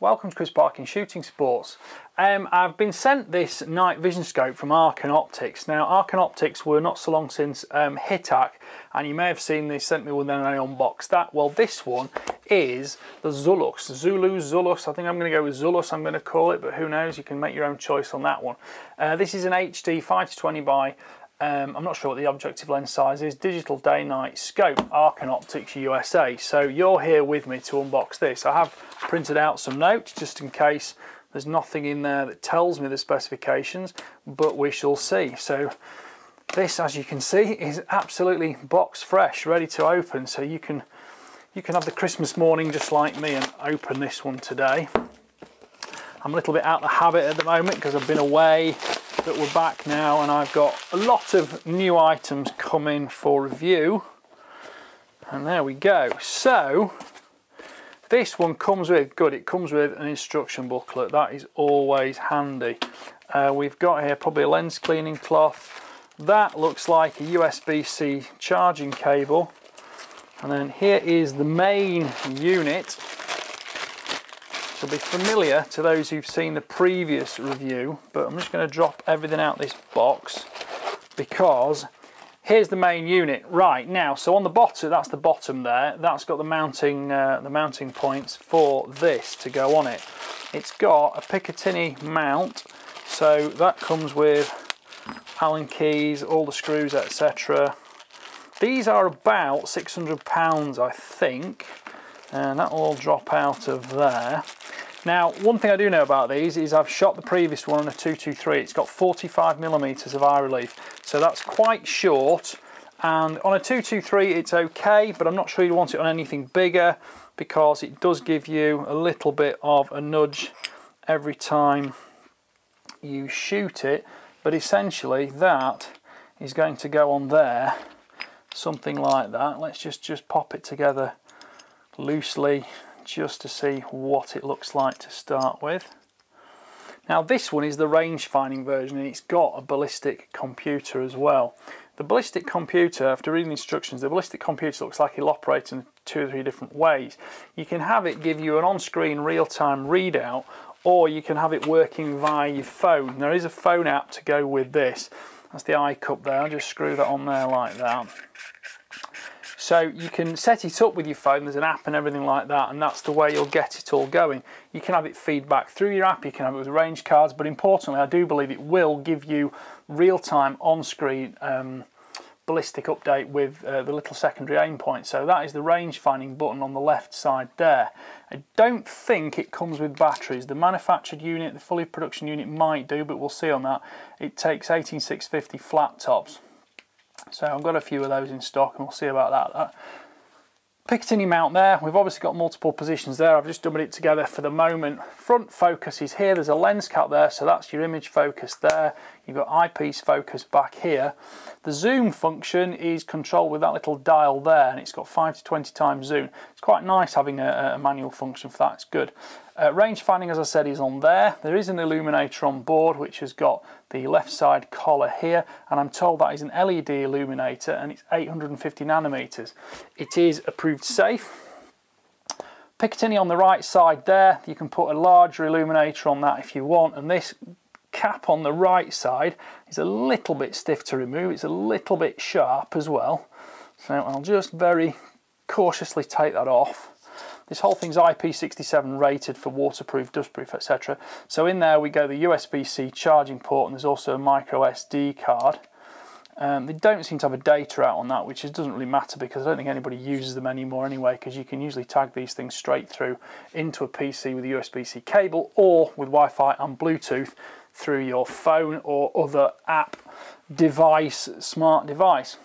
Welcome to Chris Parkin Shooting Sports. I've been sent this night vision scope from Arken Optics. Now Arken Optics were not so long since HITARC, and you may have seen they sent me one and I unboxed that. Well, this one is the Zulus. I think I'm going to go with Zulus, I'm going to call it, but who knows, you can make your own choice on that one. This is an HD 5-20 by I'm not sure what the objective lens size is, digital day night scope, Arken Optics USA. So you're here with me to unbox this. I have printed out some notes just in case there's nothing in there that tells me the specifications, but we shall see. So this, as you can see, is absolutely box fresh, ready to open. So you can have the Christmas morning just like me and open this one today. I'm a little bit out of the habit at the moment because I've been away, but we're back now and I've got a lot of new items coming for review. And there we go. So this one comes with, good, it comes with an instruction booklet. That is always handy. We've got here probably a lens cleaning cloth. That looks like a USB-C charging cable. And then here is the main unit. It'll be familiar to those who've seen the previous review, but I'm just going to drop everything out this box because here's the main unit right now. So on the bottom, that's the bottom there, that's got the mounting points for this to go on it. It's got a Picatinny mount, so that comes with Allen keys, all the screws, etc. These are about £600, I think, and that will all drop out of there. Now, one thing I do know about these is I've shot the previous one on a 223. It's got 45mm of eye relief, so that's quite short. And on a 223, it's okay, but I'm not sure you want it on anything bigger because it does give you a little bit of a nudge every time you shoot it. But essentially, that is going to go on there, something like that. Let's just pop it together loosely, just to see what it looks like to start with. Now this one is the range-finding version and it's got a ballistic computer as well. The ballistic computer, after reading the instructions, the ballistic computer looks like it'll operate in 2 or 3 different ways. You can have it give you an on-screen real-time readout, or you can have it working via your phone. There is a phone app to go with this. That's the eye cup there, I'll just screw that on there like that. So you can set it up with your phone, there's an app and everything like that, and that's the way you'll get it all going. You can have it feedback through your app, you can have it with range cards, but importantly I do believe it will give you real-time on-screen ballistic update with the little secondary aim point. So that is the range finding button on the left side there. I don't think it comes with batteries. The manufactured unit, the fully production unit might do, but we'll see on that. It takes 18650 flat tops. So I've got a few of those in stock and we'll see about that. Picatinny mount there, we've obviously got multiple positions there, I've just doubled it together for the moment. Front focus is here, there's a lens cap there, so that's your image focus there. You've got eyepiece focus back here. The zoom function is controlled with that little dial there, and it's got 5-20 times zoom. It's quite nice having a manual function for that, it's good. Range finding, as I said, is on there. There is an illuminator on board which has got the left side collar here, and I'm told that is an LED illuminator and it's 850 nanometers. It is approved safe. Picatinny on the right side there, you can put a larger illuminator on that if you want, and this cap on the right side is a little bit stiff to remove, it's a little bit sharp as well. So I'll just very cautiously take that off. This whole thing's IP67 rated for waterproof, dustproof, etc. So in there we go the USB-C charging port, and there's also a micro SD card. They don't seem to have a data out on that, which doesn't really matter because I don't think anybody uses them anymore anyway, because you can usually tag these things straight through into a PC with a USB-C cable or with Wi-Fi and Bluetooth through your phone or other app device, smart device.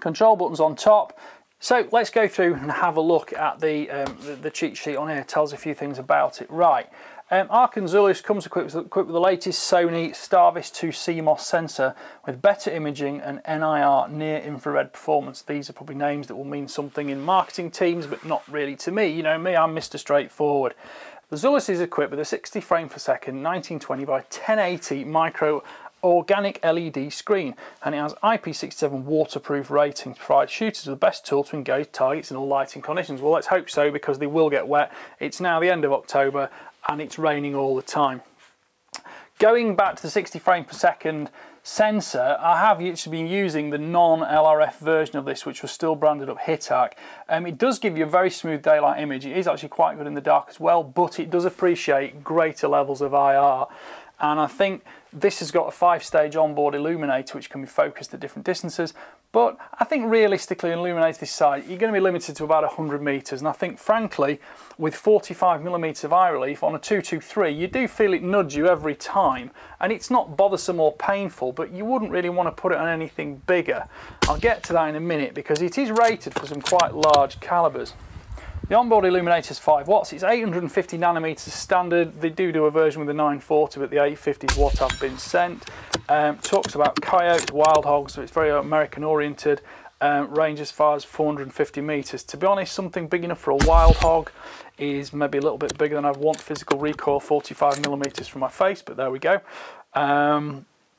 Control buttons on top. So let's go through and have a look at the cheat sheet on here. It tells a few things about it. Right, Arken Zulus comes equipped with the latest Sony Starvis 2 CMOS sensor with better imaging and NIR near-infrared performance. These are probably names that will mean something in marketing teams, but not really to me. You know me, I'm Mr. Straightforward. The Zulus is equipped with a 60 frame per second 1920 by 1080 micro organic LED screen, and it has IP67 waterproof rating to provide shooters with the best tool to engage targets in all lighting conditions. Well, let's hope so, because they will get wet. It's now the end of October and it's raining all the time. Going back to the 60 frame per second sensor, I have actually been using the non-LRF version of this, which was still branded up HITARC. It does give you a very smooth daylight image. It is actually quite good in the dark as well, but it does appreciate greater levels of IR. And I think this has got a 5-stage onboard illuminator which can be focused at different distances. But I think realistically, an illuminator this size, you're going to be limited to about 100 metres. And I think, frankly, with 45mm of eye relief on a 223, you do feel it nudge you every time. And it's not bothersome or painful, but you wouldn't really want to put it on anything bigger. I'll get to that in a minute, because it is rated for some quite large calibers. The onboard illuminator is 5 watts, it's 850 nanometers standard. They do a version with the 940, but the 850 is what I've been sent. Talks about coyotes, wild hogs, so it's very American oriented. Range as far as 450 meters. To be honest, something big enough for a wild hog is maybe a little bit bigger than I want. Physical recoil 45 millimeters from my face, but there we go.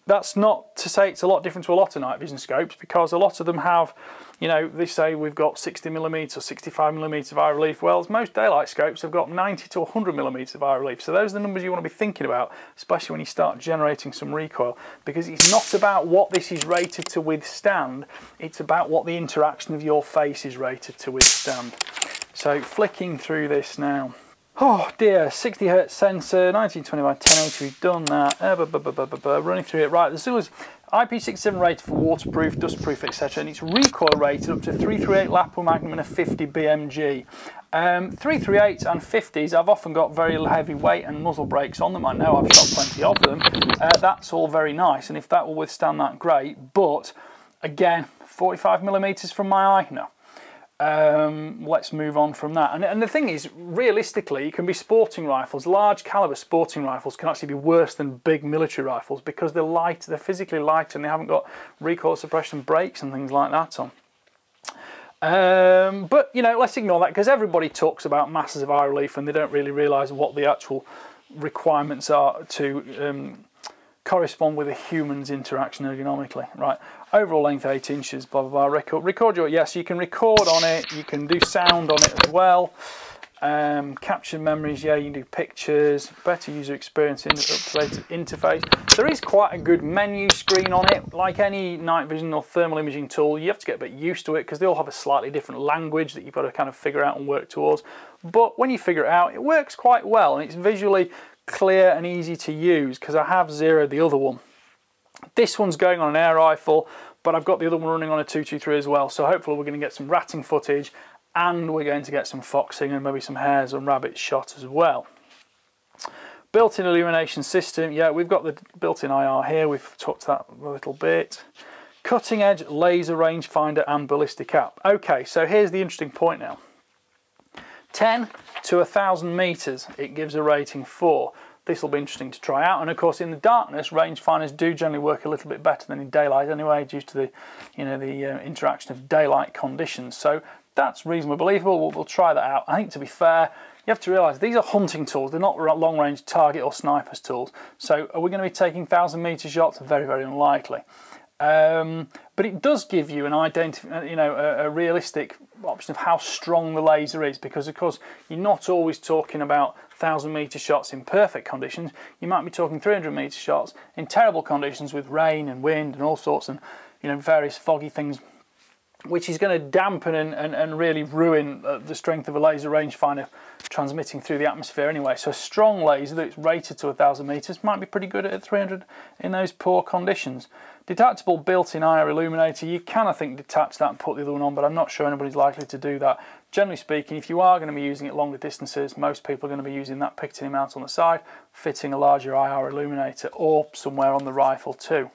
That's not to say it's a lot different to a lot of night vision scopes, because a lot of them have, you know, they say we've got 60mm or 65mm of eye relief. Well, most daylight scopes have got 90 to 100mm of eye relief. So those are the numbers you want to be thinking about, especially when you start generating some recoil, because it's not about what this is rated to withstand. It's about what the interaction of your face is rated to withstand. So flicking through this now. Oh dear, 60 Hz sensor, 1920 by 1080, we've done that, running through it. Right, the Zulus IP67 rated for waterproof, dustproof, etc. And it's recoil rated up to 338 Lapua Magnum and a 50 BMG. 338s and 50s, I've often got very heavy weight and muzzle brakes on them. I know I've shot plenty of them. That's all very nice, and if that will withstand that, great. But again, 45mm from my eye, no. Let's move on from that. And the thing is, realistically, it can be sporting rifles. Large caliber sporting rifles can actually be worse than big military rifles, because they're light, they're physically light, and they haven't got recoil suppression brakes and things like that on. But you know, let's ignore that, because everybody talks about masses of eye relief and they don't really realise what the actual requirements are to correspond with a human's interaction ergonomically. Right, overall length 8 inches, blah blah blah. Record your, yes, you can record on it, you can do sound on it as well. Capture memories, yeah, you can do pictures. Better user experience in up-to-date interface. There is quite a good menu screen on it. Like any night vision or thermal imaging tool, you have to get a bit used to it, because they all have a slightly different language that you've got to kind of figure out and work towards. But when you figure it out, it works quite well, and it's visually clear and easy to use, because I have zeroed the other one. This one's going on an air rifle, but I've got the other one running on a 223 as well, so hopefully we're going to get some ratting footage, and we're going to get some foxing and maybe some hares and rabbits shot as well. Built-in illumination system, yeah, we've got the built-in IR here, we've talked that a little bit. Cutting edge laser rangefinder and ballistic app. Okay, so here's the interesting point now. 10 to 1,000 metres, it gives a rating 4. This will be interesting to try out, and of course in the darkness, rangefinders do generally work a little bit better than in daylight anyway, due to the, you know, the interaction of daylight conditions. So that's reasonably believable. We'll try that out. I think, to be fair, you have to realise these are hunting tools. They're not long-range target or snipers tools. So are we going to be taking 1,000-metre shots? Very, very unlikely. But it does give you an you know, a realistic option of how strong the laser is, because of course you're not always talking about 1,000-metre shots in perfect conditions. You might be talking 300-metre shots in terrible conditions with rain and wind and all sorts, and you know, various foggy things, which is going to dampen and really ruin the strength of a laser rangefinder transmitting through the atmosphere anyway. So a strong laser that's rated to 1,000 metres might be pretty good at 300 in those poor conditions. Detachable built-in IR illuminator, you can, I think, detach that and put the other one on, but I'm not sure anybody's likely to do that. Generally speaking, if you are going to be using it longer distances, most people are going to be using that Picatinny mount on the side, fitting a larger IR illuminator or somewhere on the rifle too.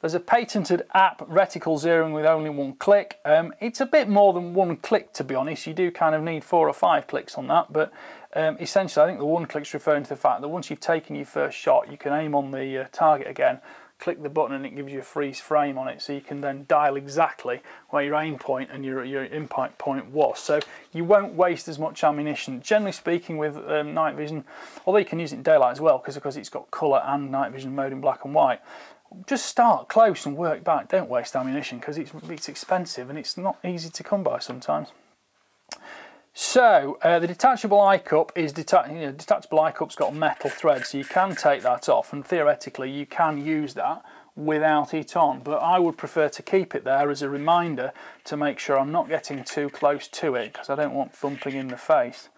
There's a patented app, reticle zeroing with only one click. It's a bit more than one click, to be honest. You do kind of need 4 or 5 clicks on that, but essentially I think the one click's referring to the fact that once you've taken your first shot, you can aim on the target again, click the button, and it gives you a freeze frame on it, so you can then dial exactly where your aim point and your impact point was. So you won't waste as much ammunition, generally speaking, with night vision, although you can use it in daylight as well, because it's got colour and night vision mode in black and white. just start close and work back. Don't waste ammunition, because it's expensive and it's not easy to come by sometimes. So the detachable eye cup is detachable eye cup's got a metal thread, so you can take that off, and theoretically you can use that without it on, but I would prefer to keep it there as a reminder to make sure I'm not getting too close to it, because I don't want thumping in the face.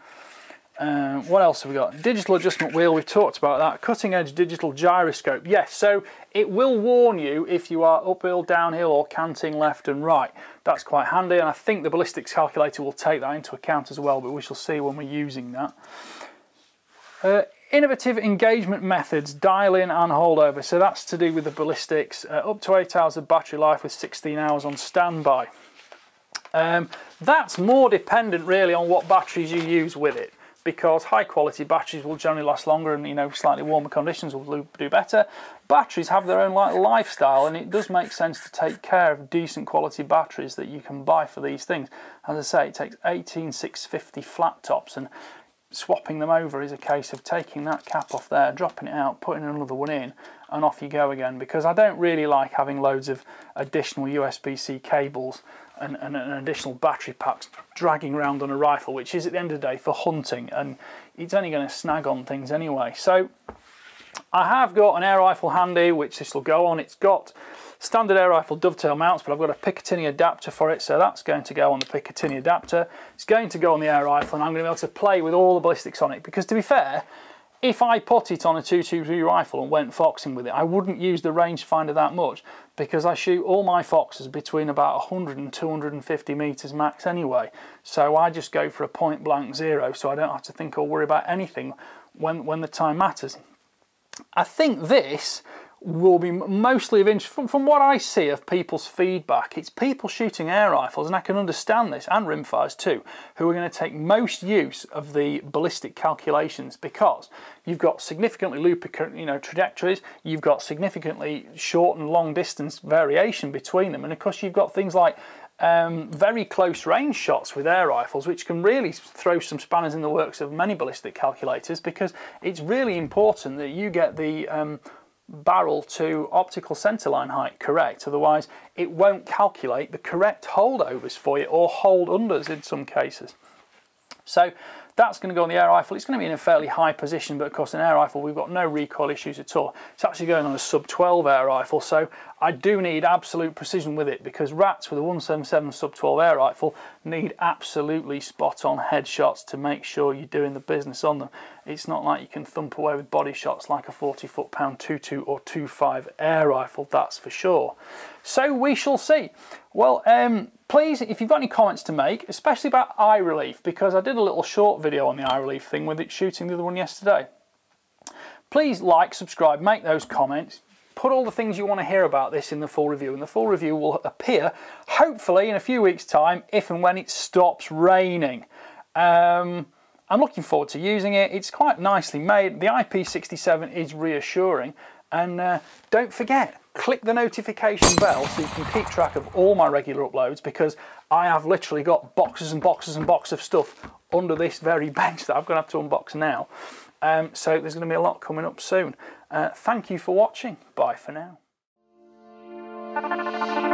What else have we got? Digital adjustment wheel, we've talked about that. Cutting edge digital gyroscope, yes, so it will warn you if you are uphill, downhill or canting left and right. That's quite handy, and I think the ballistics calculator will take that into account as well, but we shall see when we're using that. Innovative engagement methods, dial in and hold over, so that's to do with the ballistics. Up to 8 hours of battery life with 16 hours on standby. That's more dependent really on what batteries you use with it, because high quality batteries will generally last longer, and you know, slightly warmer conditions will do better. Batteries have their own lifestyle, and it does make sense to take care of decent quality batteries that you can buy for these things. As I say, it takes 18650 flat tops, and swapping them over is a case of taking that cap off there, dropping it out, putting another one in, and off you go again, because I don't really like having loads of additional USB-C cables and additional battery packs dragging around on a rifle, which is at the end of the day for hunting, and it's only going to snag on things anyway. So I have got an air rifle handy, which this will go on. It's got standard air rifle dovetail mounts, but I've got a Picatinny adapter for it, so that's going to go on the Picatinny adapter. It's going to go on the air rifle, and I'm going to be able to play with all the ballistics on it, because to be fair, if I put it on a 223 rifle and went foxing with it, I wouldn't use the rangefinder that much, because I shoot all my foxes between about 100 and 250 meters max anyway. So I just go for a point blank zero, so I don't have to think or worry about anything when the time matters. I think this will be mostly of interest from what I see of people's feedback. It's people shooting air rifles, and I can understand this, and rimfires too, who are going to take most use of the ballistic calculations, because you've got significantly loopy, you know, trajectories, you've got significantly short and long distance variation between them, and of course you've got things like very close range shots with air rifles, which can really throw some spanners in the works of many ballistic calculators, because it's really important that you get the barrel to optical centerline height correct, otherwise it won't calculate the correct holdovers for you, or hold unders in some cases. So that's going to go on the air rifle. It's going to be in a fairly high position, but of course an air rifle, we've got no recoil issues at all. It's actually going on a sub 12 air rifle, so I do need absolute precision with it, because rats with a 177 sub 12 air rifle need absolutely spot on headshots to make sure you're doing the business on them. It's not like you can thump away with body shots like a 40 foot-pound 22 or 25 air rifle, that's for sure. So we shall see. Well, please, if you've got any comments to make, especially about eye relief, because I did a little short video on the eye relief thing with it shooting the other one yesterday. Please like, subscribe, make those comments, put all the things you want to hear about this in the full review, and the full review will appear hopefully in a few weeks' time, if and when it stops raining. I'm looking forward to using it. It's quite nicely made. The IP67 is reassuring, and don't forget, click the notification bell so you can keep track of all my regular uploads, because I have literally got boxes and boxes and boxes of stuff under this very bench that I'm going to have to unbox now. So there's going to be a lot coming up soon. Thank you for watching. Bye for now.